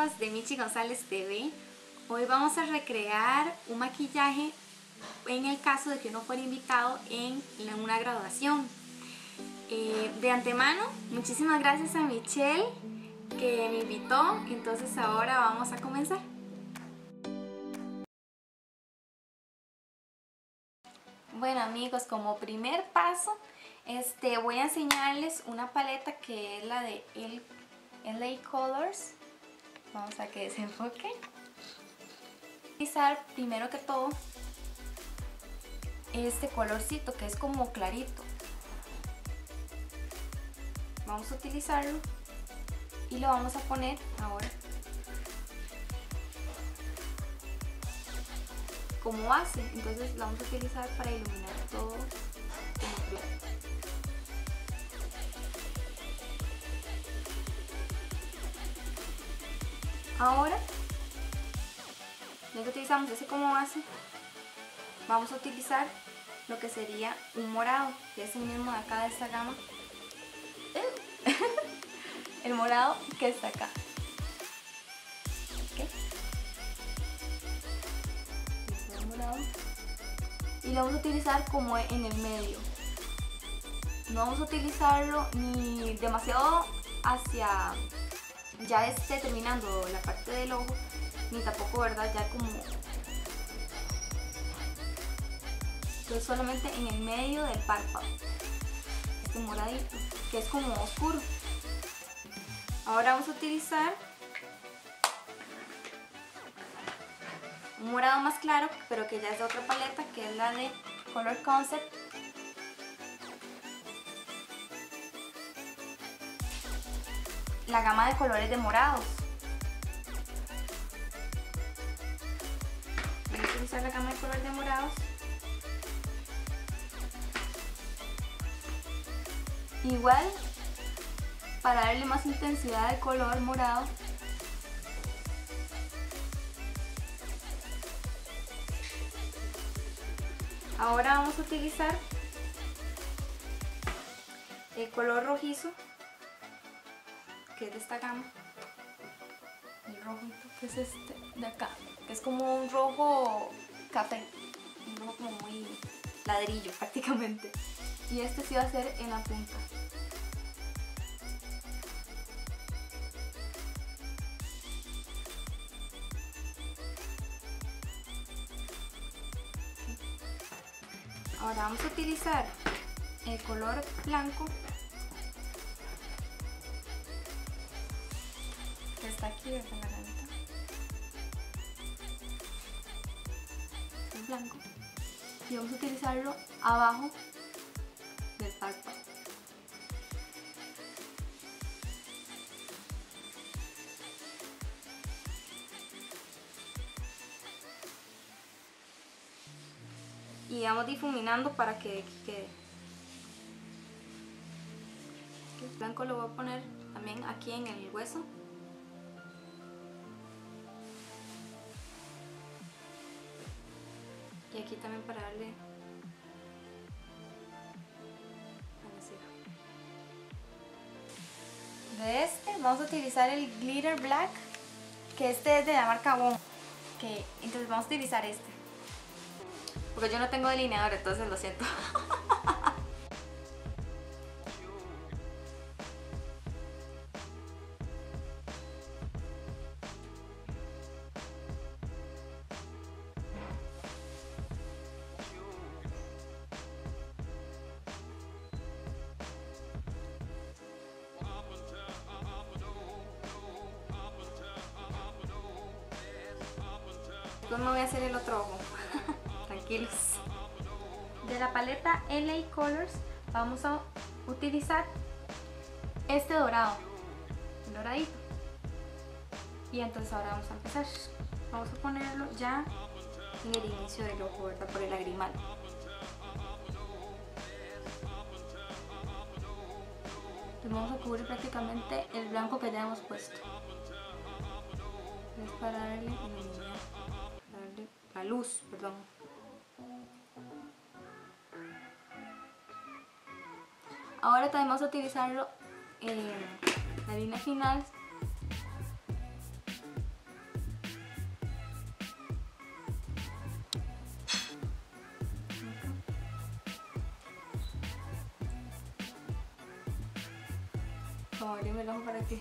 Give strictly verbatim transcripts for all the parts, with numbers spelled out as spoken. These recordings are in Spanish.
amigos de Michi González T V. Hoy vamos a recrear un maquillaje en el caso de que uno fuera invitado en una graduación. Eh, de antemano, muchísimas gracias a Michelle que me invitó, entonces ahora vamos a comenzar. Bueno amigos, como primer paso este, voy a enseñarles una paleta que es la de L A Colors. Vamos a que desenfoque. Utilizar primero que todo este colorcito que es como clarito. Vamos a utilizarlo y lo vamos a poner ahora como base, entonces lo vamos a utilizar para iluminar todo el color. Ahora, ya que utilizamos ese como base, vamos a utilizar lo que sería un morado, que es el mismo de acá de esta gama. El morado que está acá. ¿Okay? Este es el morado. Y lo vamos a utilizar como en el medio. No vamos a utilizarlo ni demasiado hacia ya esté terminando la parte del ojo, ni tampoco, ¿verdad? Ya como... Entonces solamente en el medio del párpado. Este moradito, que es como oscuro. Ahora vamos a utilizar un morado más claro, pero que ya es de otra paleta, que es la de Color Concept. La gama de colores de morados. Voy a utilizar la gama de colores de morados. Igual, para darle más intensidad al color morado, ahora vamos a utilizar el color rojizo, que es de esta gama, el rojito que es este de acá, que es como un rojo café, un rojo como muy ladrillo prácticamente, y este sí va a ser en la punta. Ahora vamos a utilizar el color blanco que está aquí, ¿verdad? La garganta. El blanco. Y vamos a utilizarlo abajo del párpado. Y vamos difuminando para que quede. El blanco lo voy a poner también aquí en el hueso. Y aquí también para darle a la ceja. De este vamos a utilizar el Glitter Black, que este es de la marca Wom. Okay, entonces vamos a utilizar este. Porque yo no tengo delineador, entonces lo siento. Entonces me voy a hacer el otro ojo. De la paleta L A Colors vamos a utilizar este dorado, el doradito. Y entonces ahora vamos a empezar. Vamos a ponerlo ya en el inicio del ojo, ¿verdad? Por el lagrimal. Entonces vamos a cubrir prácticamente el blanco que ya hemos puesto. Es para darle, para darle la luz, perdón. Ahora también vamos a utilizarlo en eh, la línea final, favor, dímelo para que...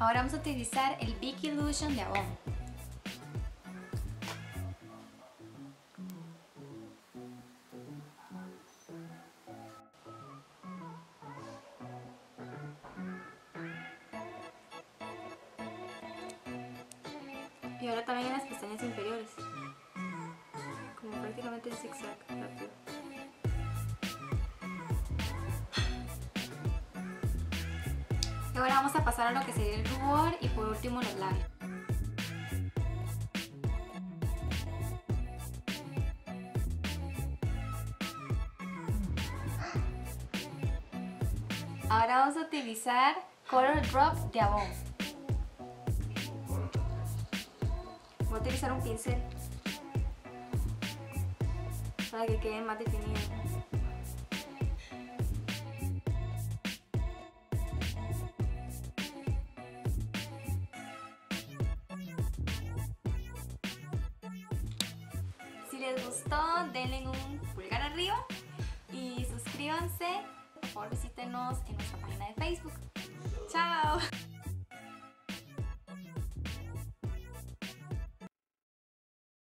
Ahora vamos a utilizar el Beak Illusion de Avon. Y ahora también en las pestañas inferiores, como prácticamente en zigzag rápido. Y ahora vamos a pasar a lo que sería el rubor y por último los labios. Ahora vamos a utilizar Color Drop de Avon. Voy a utilizar un pincel para que quede más definido. Si les gustó, denle un pulgar arriba y suscríbanse. Por favor, visítenos en nuestra página de Facebook. ¡Chao!